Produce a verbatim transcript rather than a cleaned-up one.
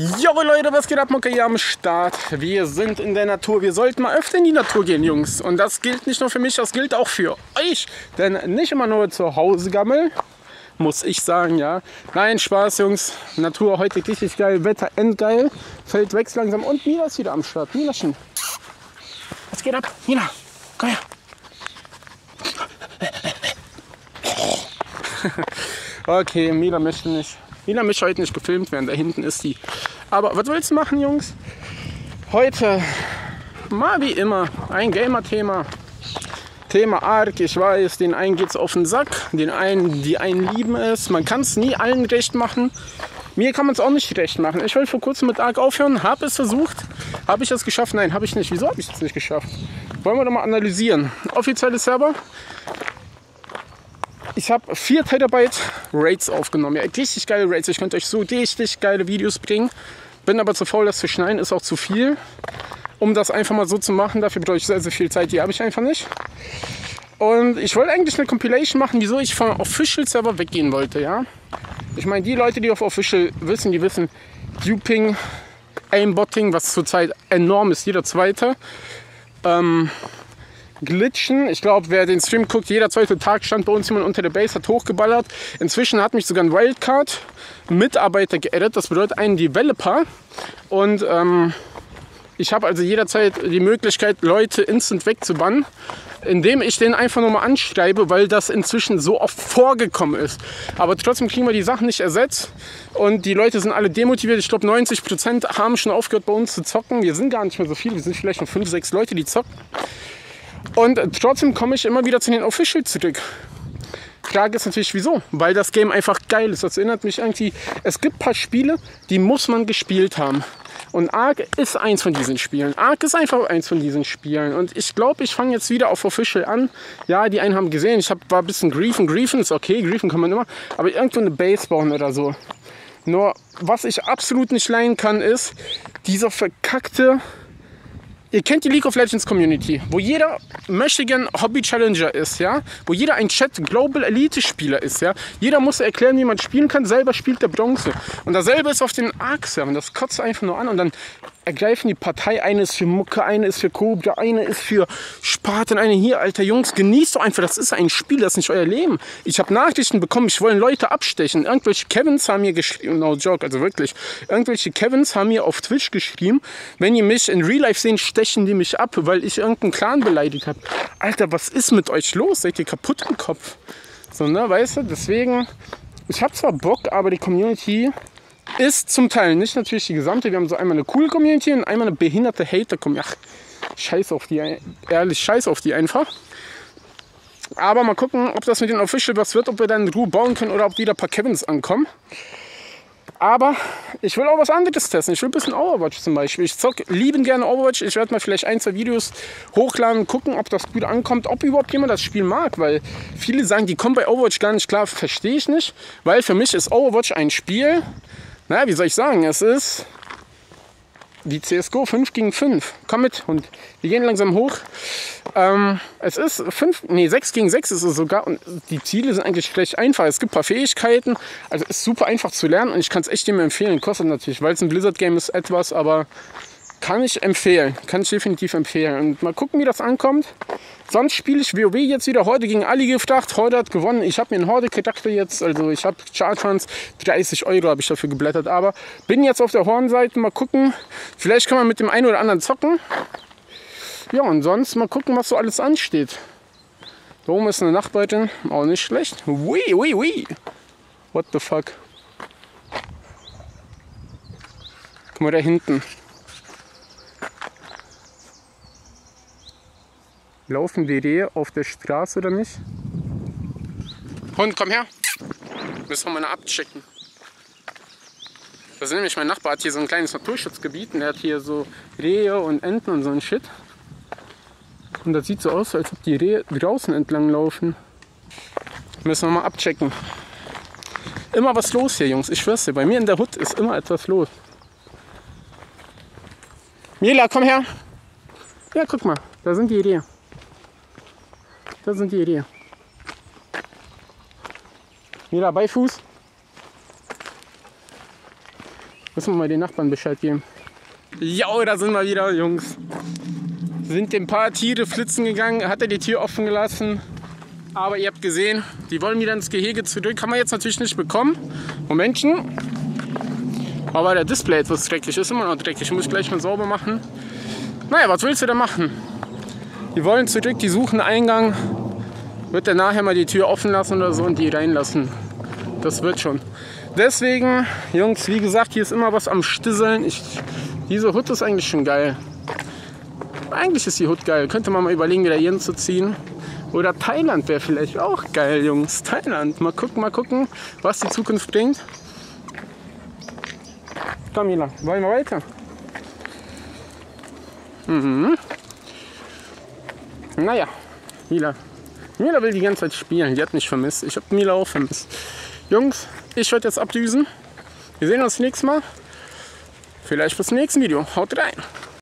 Jo Leute, was geht ab? Mukka hier am Start. Wir sind in der Natur. Wir sollten mal öfter in die Natur gehen, Jungs. Und das gilt nicht nur für mich, das gilt auch für euch. Denn nicht immer nur zu Hause gammeln, muss ich sagen, ja. Nein, Spaß, Jungs. Natur heute richtig geil, Wetter endgeil. Feld wächst langsam. Und Nina ist wieder am Start. Nina, schön. Was geht ab? Nina, komm her. Okay, Mila möchte nicht. Mila möchte heute nicht gefilmt werden, da hinten ist die. Aber was willst du machen, Jungs? Heute, mal wie immer, ein Gamer-Thema. Thema ARK, ich weiß, den einen geht's auf den Sack, den einen, die einen lieben es. Man kann es nie allen recht machen. Mir kann man es auch nicht recht machen. Ich wollte vor kurzem mit ARK aufhören, habe es versucht. Habe ich das geschafft? Nein, habe ich nicht. Wieso habe ich es nicht geschafft? Wollen wir doch mal analysieren. Offizielle Server. Ich habe vier Terabyte Raids aufgenommen. Ja, richtig geile Raids. Ich könnte euch so richtig geile Videos bringen. Bin aber zu faul, das zu schneiden. Ist auch zu viel. Um das einfach mal so zu machen, dafür brauche ich sehr, sehr viel Zeit. Die habe ich einfach nicht. Und ich wollte eigentlich eine Compilation machen, wieso ich vom Official-Server weggehen wollte. Ja? Ich meine, die Leute, die auf Official wissen, die wissen, Duping, Aimbotting, was zurzeit enorm ist, jeder Zweite. Ähm... Glitchen. Ich glaube, wer den Stream guckt, jeder zweite Tag stand bei uns jemand unter der Base, hat hochgeballert. Inzwischen hat mich sogar ein Wildcard-Mitarbeiter geaddet. Das bedeutet einen Developer. Und ähm, ich habe also jederzeit die Möglichkeit, Leute instant wegzubannen, indem ich den einfach nur mal anschreibe, weil das inzwischen so oft vorgekommen ist. Aber trotzdem kriegen wir die Sachen nicht ersetzt und die Leute sind alle demotiviert. Ich glaube, neunzig Prozent haben schon aufgehört, bei uns zu zocken. Wir sind gar nicht mehr so viele, wir sind vielleicht nur fünf, sechs Leute, die zocken. Und trotzdem komme ich immer wieder zu den Official zurück. Frage ist natürlich, wieso? Weil das Game einfach geil ist. Das erinnert mich irgendwie, es gibt ein paar Spiele, die muss man gespielt haben. Und ARK ist eins von diesen Spielen. ARK ist einfach eins von diesen Spielen. Und ich glaube, ich fange jetzt wieder auf Official an. Ja, die einen haben gesehen, ich hab, war ein bisschen griefen. Griefen ist okay, griefen kann man immer. Aber irgendwo eine Base bauen oder so. Nur, was ich absolut nicht leiden kann, ist dieser verkackte... Ihr kennt die League of Legends Community, wo jeder möchte gern Hobby-Challenger ist, ja? Wo jeder ein Chat Global Elite-Spieler ist, ja? Jeder muss erklären, wie man spielen kann, selber spielt der Bronze. Und dasselbe ist auf den ARK-Servern, das kotzt einfach nur an und dann ergreifen die Partei, eine ist für Mukka, eine ist für Cobra, eine ist für Spartan, eine hier, alter Jungs, genießt doch einfach, das ist ein Spiel, das ist nicht euer Leben. Ich habe Nachrichten bekommen, ich wollen Leute abstechen. Irgendwelche Kevins haben mir geschrieben, no joke, also wirklich, irgendwelche Kevins haben mir auf Twitch geschrieben, wenn ihr mich in Real Life sehen, stechen die mich ab, weil ich irgendeinen Clan beleidigt habe. Alter, was ist mit euch los? Seid ihr kaputt im Kopf? So, ne, weißt du, deswegen, ich habe zwar Bock, aber die Community ist zum Teil nicht natürlich die gesamte. Wir haben so einmal eine coole Community und einmal eine behinderte Hater-Community. Ach, scheiß auf die, ehrlich, scheiß auf die einfach. Aber mal gucken, ob das mit den Official was wird, ob wir dann in Ruhe bauen können oder ob wieder ein paar Kevins ankommen. Aber ich will auch was anderes testen. Ich will ein bisschen Overwatch zum Beispiel. Ich zocke liebend gerne Overwatch. Ich werde mal vielleicht ein, zwei Videos hochladen, gucken, ob das gut ankommt, ob überhaupt jemand das Spiel mag. Weil viele sagen, die kommen bei Overwatch gar nicht klar. Verstehe ich nicht. Weil für mich ist Overwatch ein Spiel, naja, wie soll ich sagen, es ist wie C S G O fünf gegen fünf. Komm mit und wir gehen langsam hoch. Ähm, es ist fünf, nee, sechs gegen sechs ist es sogar und die Ziele sind eigentlich recht einfach. Es gibt ein paar Fähigkeiten, also ist super einfach zu lernen und ich kann es echt jedem empfehlen. Kostet natürlich, weil es ein Blizzard-Game ist, etwas, aber kann ich empfehlen. Kann ich definitiv empfehlen. Und mal gucken, wie das ankommt. Sonst spiele ich WoW jetzt wieder. Heute gegen Ali gefragt. Horde hat gewonnen. Ich habe mir einen Horde-Charakter jetzt. Also ich habe Chartrans. dreißig Euro habe ich dafür geblättert. Aber bin jetzt auf der Horn-Seite. Mal gucken. Vielleicht kann man mit dem einen oder anderen zocken. Ja, und sonst mal gucken, was so alles ansteht. Da oben ist eine Nachbarin. Auch nicht schlecht. Ui, ui, ui. What the fuck. Guck mal da hinten. Laufen die Rehe auf der Straße oder nicht? Hund, komm her. Müssen wir mal abchecken. Das ist nämlich mein Nachbar, hat hier so ein kleines Naturschutzgebiet und er hat hier so Rehe und Enten und so ein Shit. Und das sieht so aus, als ob die Rehe draußen entlang laufen. Müssen wir mal abchecken. Immer was los hier, Jungs. Ich schwör's dir, bei mir in der Hut ist immer etwas los. Mila, komm her. Ja, guck mal, da sind die Rehe. Das sind die Rehe. Mila, Beifuß. Müssen wir mal den Nachbarn Bescheid geben. Ja, da sind wir wieder, Jungs. Sind ein paar Tiere flitzen gegangen, hat er die Tür offen gelassen. Aber ihr habt gesehen, die wollen wieder ins Gehege zurück. Haben wir jetzt natürlich nicht bekommen. Momentchen. Aber der Display etwas dreckig ist, immer noch dreckig. Muss ich gleich mal sauber machen. Naja, was willst du da machen? Die wollen zurück, die suchen Eingang. Wird dann nachher mal die Tür offen lassen oder so und die reinlassen. Das wird schon. Deswegen, Jungs, wie gesagt, hier ist immer was am Stisseln. Ich, diese Hut ist eigentlich schon geil. Eigentlich ist die Hut geil. Könnte man mal überlegen, wieder hier hinzuziehen. Oder Thailand wäre vielleicht auch geil, Jungs. Thailand. Mal gucken, mal gucken, was die Zukunft bringt. Komm, Mila, wollen wir weiter? Mhm. Naja, Mila. Mila will die ganze Zeit spielen. Die hat mich vermisst. Ich habe Mila auch vermisst. Jungs, ich werde jetzt abdüsen. Wir sehen uns nächstes Mal. Vielleicht bis zum nächsten Video. Haut rein!